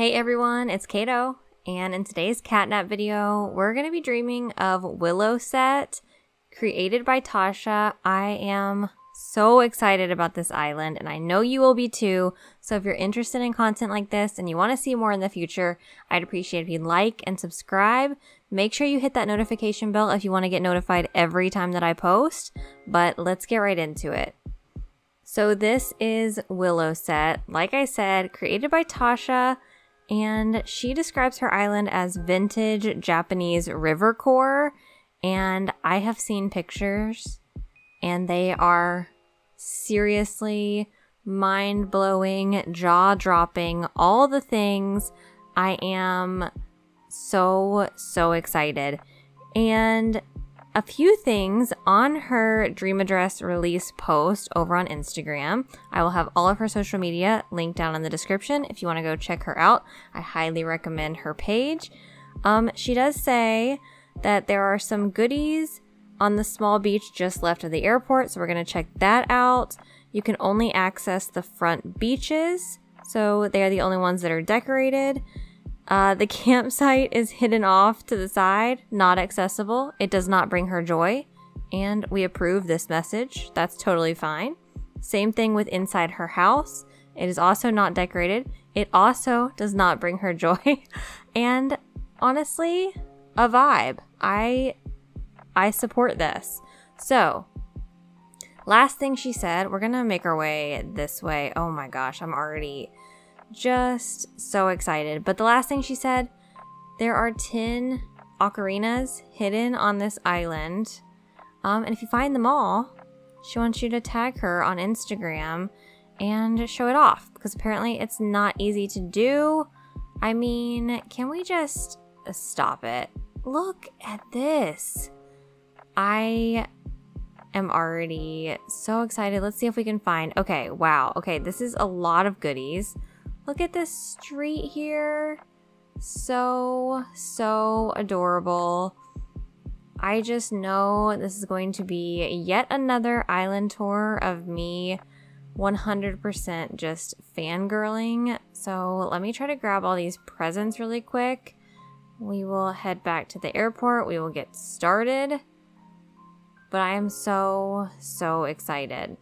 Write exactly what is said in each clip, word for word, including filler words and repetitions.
Hey everyone, it's Kato, and in today's catnap video, we're going to be dreaming of Willowset, created by Tasha. I am so excited about this island, and I know you will be too, so if you're interested in content like this and you want to see more in the future, I'd appreciate if you'd like and subscribe. Make sure you hit that notification bell if you want to get notified every time that I post, but let's get right into it. So this is Willowset, like I said, created by Tasha. And she describes her island as vintage Japanese river core. And I have seen pictures, and they are seriously mind-blowing, jaw-dropping, all the things. I am so, so excited. And a few things on her dream address release post over on Instagram. I will have all of her social media linked down in the description if you want to go check her out. I highly recommend her page. Um, she does say that there are some goodies on the small beach just left of the airport, so we're going to check that out. You can only access the front beaches, so they are the only ones that are decorated. Uh, the campsite is hidden off to the side, not accessible. It does not bring her joy, and we approve this message. That's totally fine. Same thing with inside her house. It is also not decorated. It also does not bring her joy. And honestly, a vibe. I, I support this. So, last thing she said, we're gonna make our way this way. Oh my gosh, I'm already just so excited. But the last thing she said, there are ten ocarinas hidden on this island. Um, and if you find them all, she wants you to tag her on Instagram and show it off, because apparently it's not easy to do. I mean, can we just stop it? Look at this. I am already so excited. Let's see if we can find. Okay, wow. Okay, this is a lot of goodies. Look at this street here. So, so adorable. I just know this is going to be yet another island tour of me one hundred percent just fangirling. So let me try to grab all these presents really quick. We will head back to the airport. We will get started. But I am so, so excited.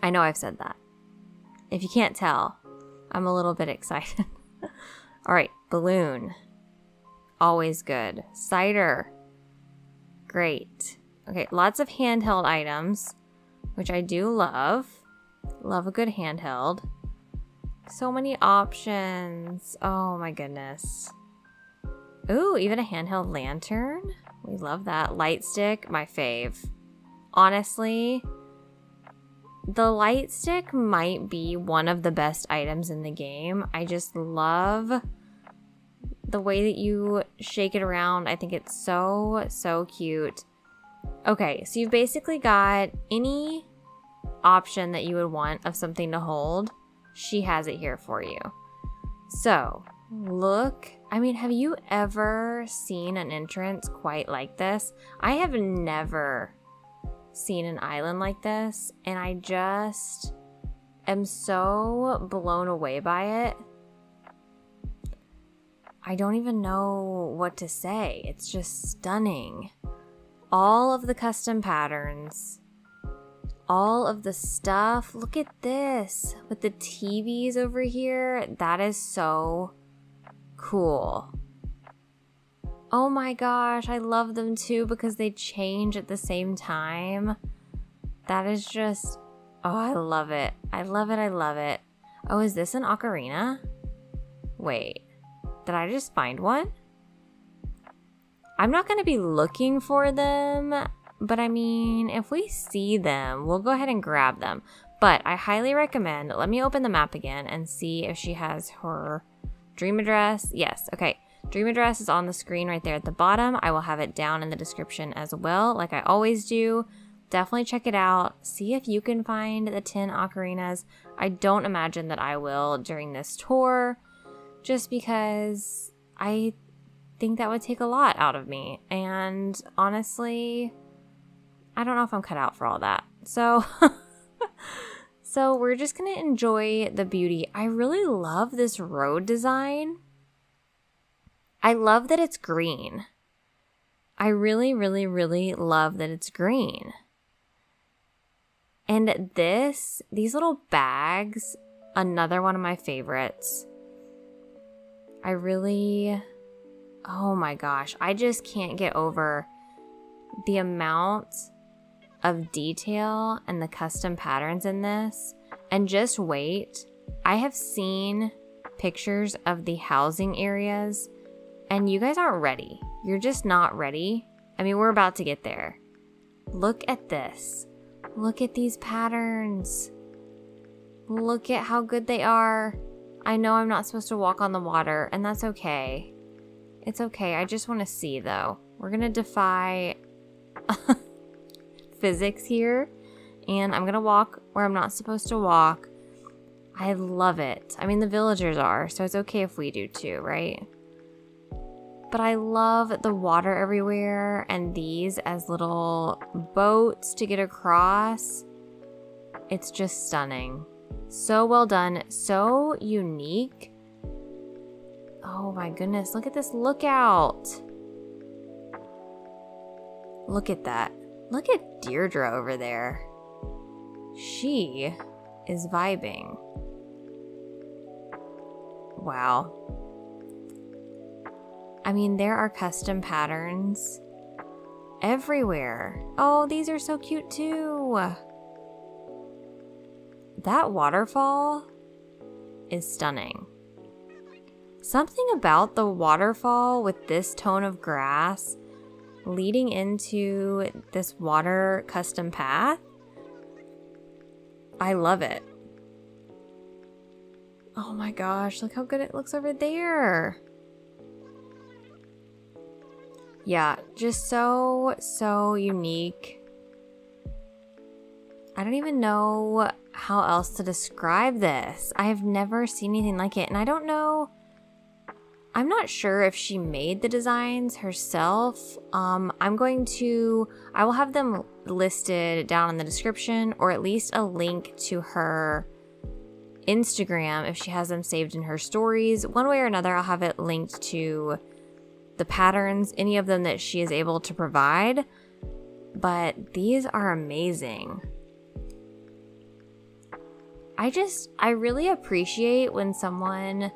I know I've said that. If you can't tell, I'm a little bit excited. All right, balloon. Always good. Cider. Great. Okay, lots of handheld items, which I do love. Love a good handheld. So many options. Oh my goodness. Ooh, even a handheld lantern. We love that. Light stick, my fave. Honestly, the light stick might be one of the best items in the game. I just love the way that you shake it around. I think it's so, so cute. Okay, so you've basically got any option that you would want of something to hold. She has it here for you. So, look. I mean, have you ever seen an entrance quite like this? I have never seen an island like this, and I just am so blown away by it. I don't even know what to say. It's just stunning. All of the custom patterns, all of the stuff. Look at this with the T Vs over here. That is so cool. Oh my gosh, I love them too because they change at the same time. That is just, oh, I love it. I love it, I love it. Oh, is this an ocarina? Wait, did I just find one? I'm not going to be looking for them, but I mean, if we see them, we'll go ahead and grab them. But I highly recommend, let me open the map again and see if she has her dream address. Yes, okay. Dream address is on the screen right there at the bottom. I will have it down in the description as well, like I always do. Definitely check it out. See if you can find the ten ocarinas. I don't imagine that I will during this tour, just because I think that would take a lot out of me. And honestly, I don't know if I'm cut out for all that. So, So we're just going to enjoy the beauty. I really love this road design. I love that it's green. I really, really, really love that it's green. And this, these little bags, another one of my favorites. I really, oh my gosh, I just can't get over the amount of detail and the custom patterns in this. And just wait, I have seen pictures of the housing areas and you guys aren't ready. You're just not ready. I mean, we're about to get there. Look at this. Look at these patterns. Look at how good they are. I know I'm not supposed to walk on the water, and that's okay. It's okay. I just want to see, though. We're going to defy physics here, and I'm going to walk where I'm not supposed to walk. I love it. I mean, the villagers are, so it's okay if we do too, right? But I love the water everywhere and these as little boats to get across. It's just stunning. So well done. So unique. Oh my goodness. Look at this lookout. Look at that. Look at Deirdre over there. She is vibing. Wow. I mean, there are custom patterns everywhere. Oh, these are so cute too. That waterfall is stunning. Something about the waterfall with this tone of grass leading into this water custom path. I love it. Oh my gosh, look how good it looks over there. Yeah, just so, so unique. I don't even know how else to describe this. I have never seen anything like it. And I don't know, I'm not sure if she made the designs herself. Um, I'm going to, I will have them listed down in the description, or at least a link to her Instagram if she has them saved in her stories. One way or another, I'll have it linked to the patterns, any of them that she is able to provide, but these are amazing. I just, I really appreciate when someone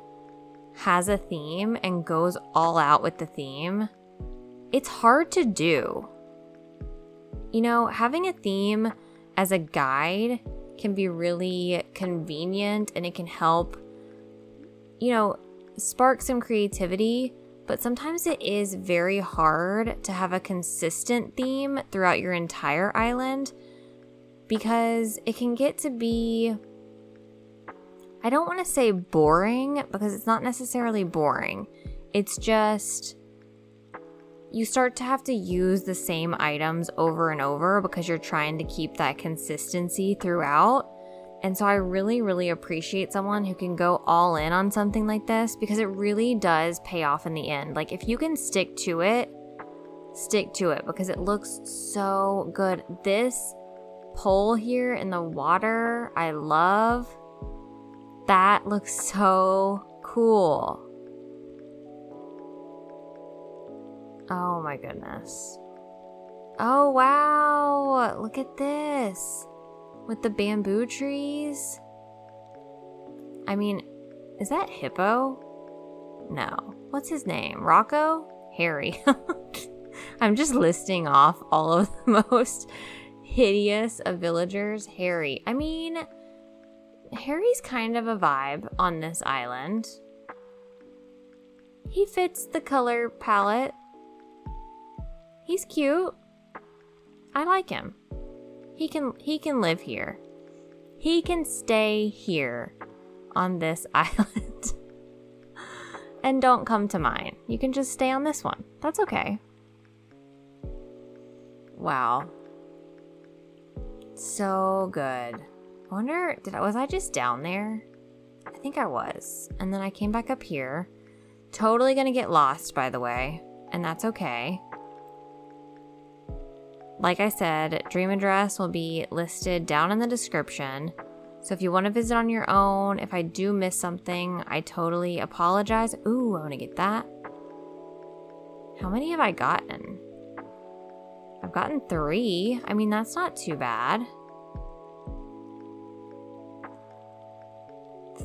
has a theme and goes all out with the theme. It's hard to do. You know, having a theme as a guide can be really convenient and it can help, you know, spark some creativity. But sometimes it is very hard to have a consistent theme throughout your entire island because it can get to be, I don't want to say boring because it's not necessarily boring. It's just, you start to have to use the same items over and over because you're trying to keep that consistency throughout. And so I really, really appreciate someone who can go all in on something like this because it really does pay off in the end. Like if you can stick to it, stick to it because it looks so good. This pole here in the water, I love. That looks so cool. Oh my goodness. Oh wow, look at this. With the bamboo trees. I mean, is that Hippo? No. What's his name? Rocco? Harry. I'm just listing off all of the most hideous of villagers. Harry. I mean, Harry's kind of a vibe on this island. He fits the color palette. He's cute. I like him. He can, he can live here. He can stay here on this island. And don't come to mine. You can just stay on this one. That's okay. Wow. So good. I wonder, did I, was I just down there? I think I was. And then I came back up here. Totally gonna get lost, by the way. And that's okay. Like I said, dream address will be listed down in the description. So if you want to visit on your own, if I do miss something, I totally apologize. Ooh, I want to get that. How many have I gotten? I've gotten three. I mean, that's not too bad.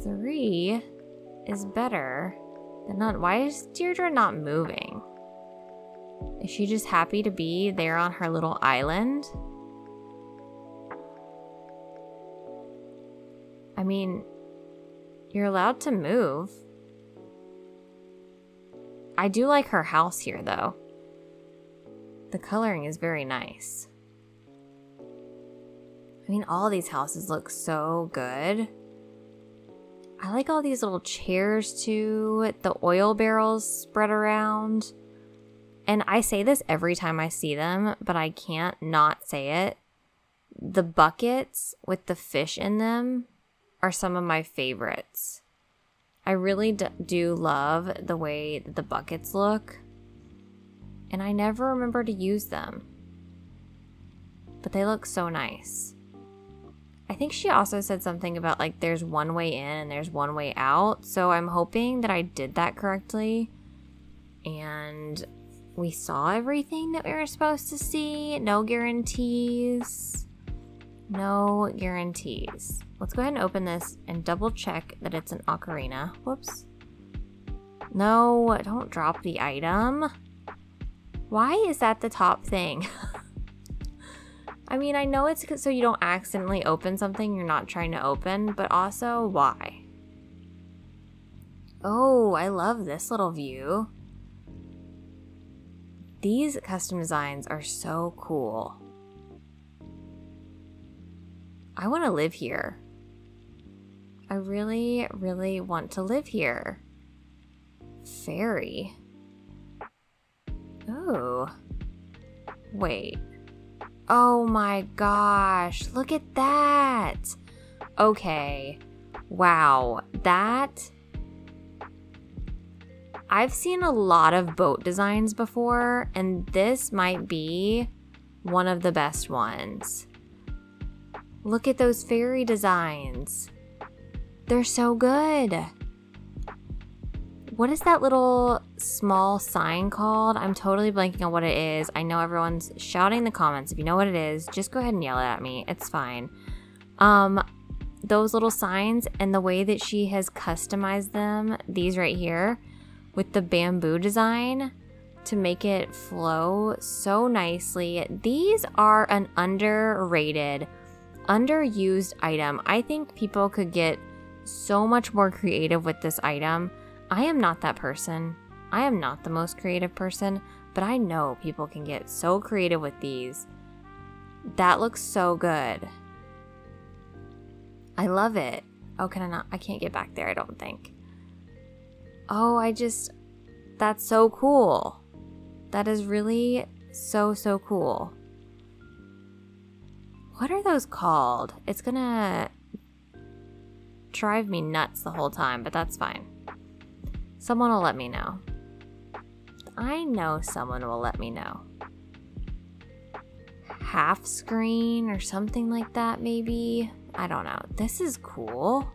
Three is better than none. Why is Deirdre not moving? Is she just happy to be there on her little island? I mean, you're allowed to move. I do like her house here, though. The coloring is very nice. I mean, all these houses look so good. I like all these little chairs too, the oil barrels spread around. And I say this every time I see them, but I can't not say it. The buckets with the fish in them are some of my favorites. I really do love the way that the buckets look. And I never remember to use them. But they look so nice. I think she also said something about like there's one way in and there's one way out. So I'm hoping that I did that correctly. And we saw everything that we were supposed to see. No guarantees. No guarantees. Let's go ahead and open this and double check that it's an ocarina. Whoops. No, don't drop the item. Why is that the top thing? I mean, I know it's so you don't accidentally open something you're not trying to open, but also why? Oh, I love this little view. These custom designs are so cool. I want to live here. I really, really want to live here. Fairy. Oh, wait. Oh my gosh, look at that. Okay, wow, that. I've seen a lot of boat designs before, and this might be one of the best ones. Look at those fairy designs. They're so good. What is that little small sign called? I'm totally blanking on what it is. I know everyone's shouting in the comments. If you know what it is, just go ahead and yell it at me. It's fine. Um, those little signs and the way that she has customized them, these right here, with the bamboo design to make it flow so nicely. These are an underrated, underused item. I think people could get so much more creative with this item. I am not that person. I am not the most creative person, but I know people can get so creative with these. That looks so good. I love it. Oh, can I not? I can't get back there, I don't think. Oh, I just, that's so cool. That is really so, so cool. What are those called? It's gonna drive me nuts the whole time, but that's fine. Someone will let me know. I know someone will let me know. Half screen or something like that, maybe? I don't know. This is cool.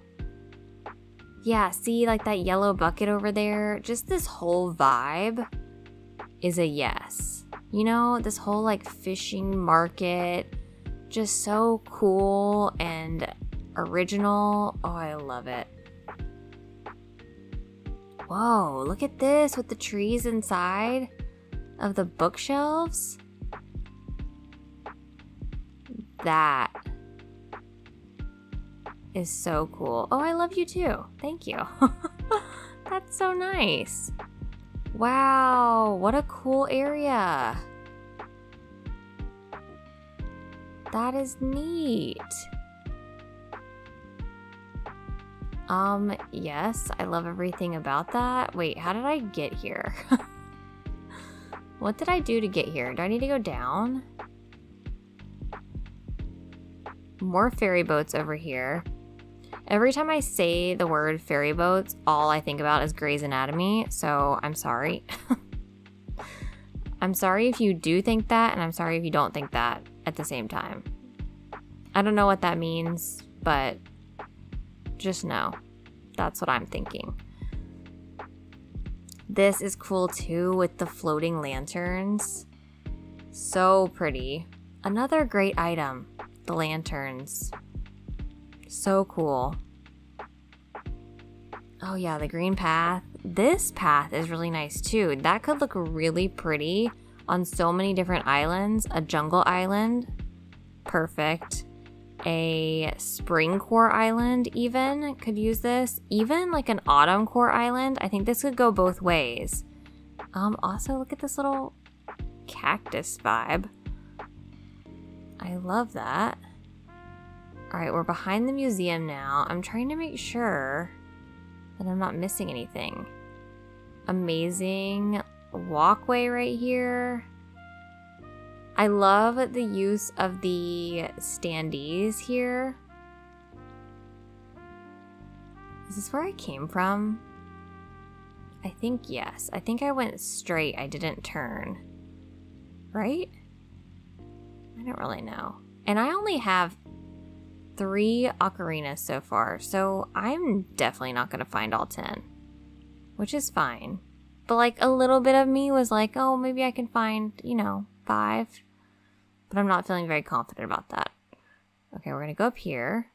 Yeah, see, like that yellow bucket over there? Just this whole vibe is a yes. You know, this whole like fishing market, just so cool and original. Oh, I love it. Whoa, look at this with the trees inside of the bookshelves. That is so cool. Oh, I love you too. Thank you. That's so nice. Wow, what a cool area. That is neat. Um, yes, I love everything about that. Wait, how did I get here? What did I do to get here? Do I need to go down? More ferry boats over here. Every time I say the word ferry boats, all I think about is Grey's Anatomy, so I'm sorry. I'm sorry if you do think that, and I'm sorry if you don't think that at the same time. I don't know what that means, but Just no. That's what I'm thinking. This is cool too with the floating lanterns. So pretty. Another great item, the lanterns. So cool. Oh yeah, the green path. This path is really nice too. That could look really pretty on so many different islands. A jungle island, perfect. A spring core island even could use this. Even like an autumn core island. I think this could go both ways. Um, also look at this little cactus vibe. I love that. All right, we're behind the museum now. I'm trying to make sure that I'm not missing anything. Amazing walkway right here. I love the use of the standees here. Is this where I came from? I think yes. I think I went straight. I didn't turn. Right? I don't really know. And I only have three ocarinas so far, so I'm definitely not going to find all ten. Which is fine. But like a little bit of me was like, oh, maybe I can find, you know, five. But I'm not feeling very confident about that. Okay, we're gonna go up here.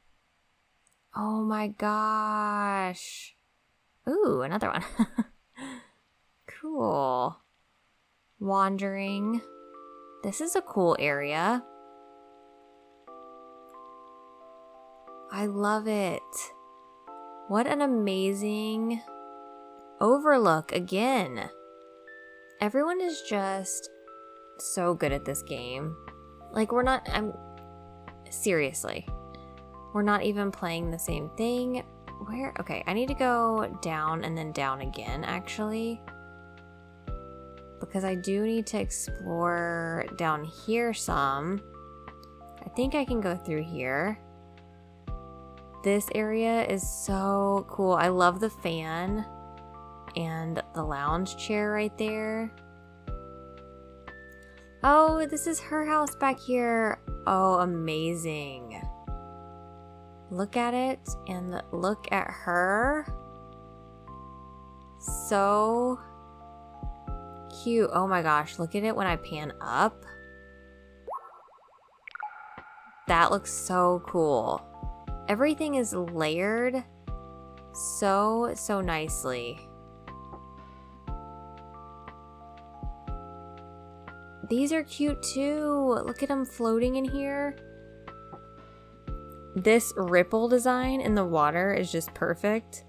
Oh my gosh. Ooh, another one. Cool. Wandering. This is a cool area. I love it. What an amazing overlook again. Everyone is just so good at this game. Like we're not, I'm seriously, we're not even playing the same thing. Where, okay, I need to go down and then down again actually, because I do need to explore down here some. I think I can go through here. This area is so cool. I love the fan and the lounge chair right there. Oh, this is her house back here. Oh, amazing. Look at it and look at her. So cute. Oh my gosh, look at it when I pan up. That looks so cool. Everything is layered so, so nicely. These are cute too. Look at them floating in here. This ripple design in the water is just perfect.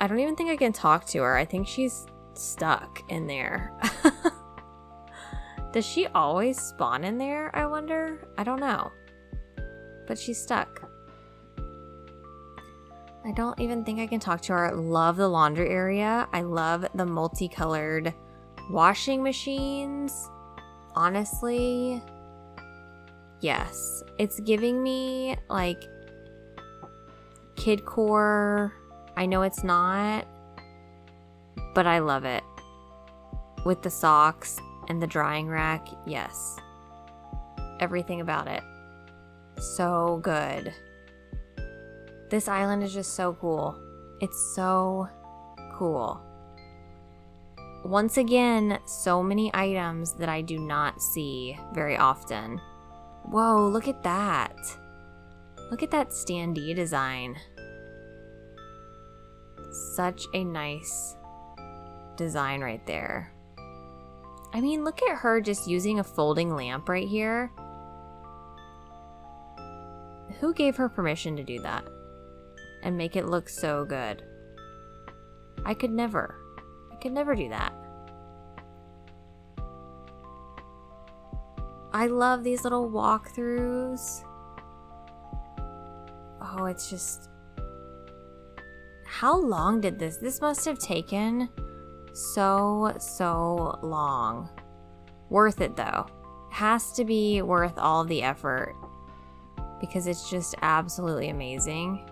I don't even think I can talk to her. I think she's stuck in there. Does she always spawn in there, I wonder? I don't know. But she's stuck. I don't even think I can talk to her. I love the laundry area. I love the multicolored washing machines. Honestly, yes, it's giving me like kidcore. I know it's not, but I love it with the socks and the drying rack. Yes, everything about it, so good. This island is just so cool. It's so cool. Once again, so many items that I do not see very often. Whoa, look at that. Look at that standee design. Such a nice design right there. I mean, look at her just using a folding lamp right here. Who gave her permission to do that and make it look so good? I could never. Could never do that. I love these little walkthroughs. Oh, it's just, how long did this this must have taken? So so long. Worth it though. Has to be worth all the effort because it's just absolutely amazing.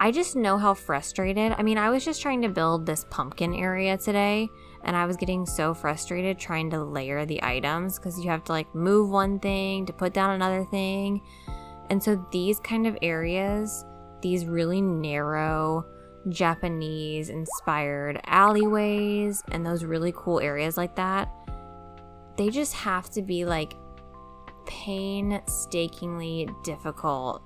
I just know how frustrated. I mean, I was just trying to build this pumpkin area today and I was getting so frustrated trying to layer the items because you have to like move one thing to put down another thing. And so these kind of areas these really narrow Japanese inspired alleyways and those really cool areas like that, they just have to be like painstakingly difficult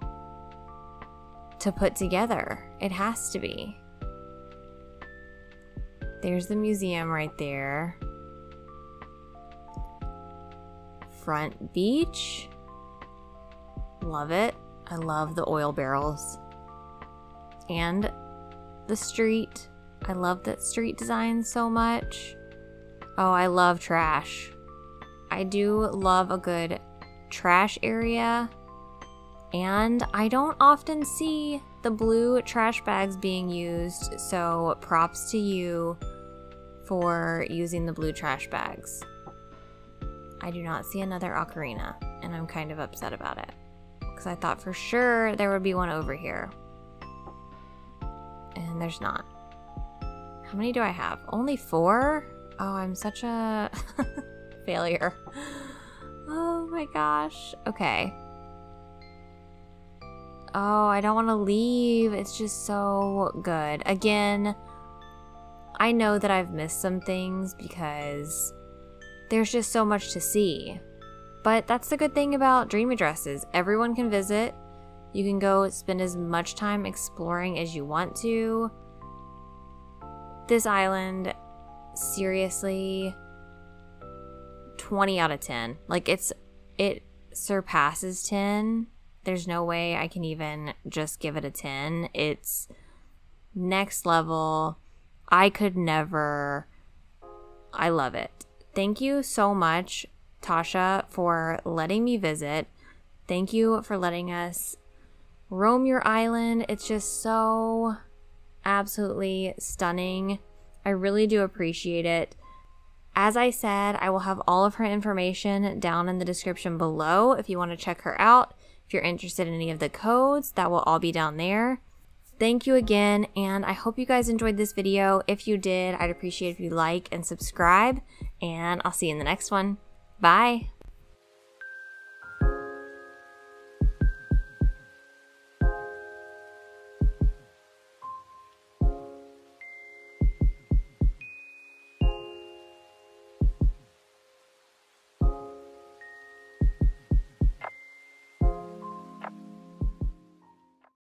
to put together. It has to be. There's the museum right there. Front beach. Love it. I love the oil barrels. And the street. I love that street design so much. Oh, I love trash. I do love a good trash area. And I don't often see the blue trash bags being used, so props to you for using the blue trash bags. I do not see another ocarina, and I'm kind of upset about it, because I thought for sure there would be one over here. And there's not. How many do I have? Only four? Oh, I'm such a failure. Oh my gosh. Okay. Oh, I don't want to leave. It's just so good. Again, I know that I've missed some things because there's just so much to see. But that's the good thing about dream addresses. Everyone can visit. You can go spend as much time exploring as you want to. This island, seriously, twenty out of ten. Like, it's it surpasses ten. There's no way I can even just give it a ten. It's next level. I could never. I love it. Thank you so much, Tasha, for letting me visit. Thank you for letting us roam your island. It's just so absolutely stunning. I really do appreciate it. As I said, I will have all of her information down in the description below if you want to check her out. If you're interested in any of the codes, that will all be down there. Thank you again, and I hope you guys enjoyed this video. If you did, I'd appreciate it if you like and subscribe, and I'll see you in the next one. Bye!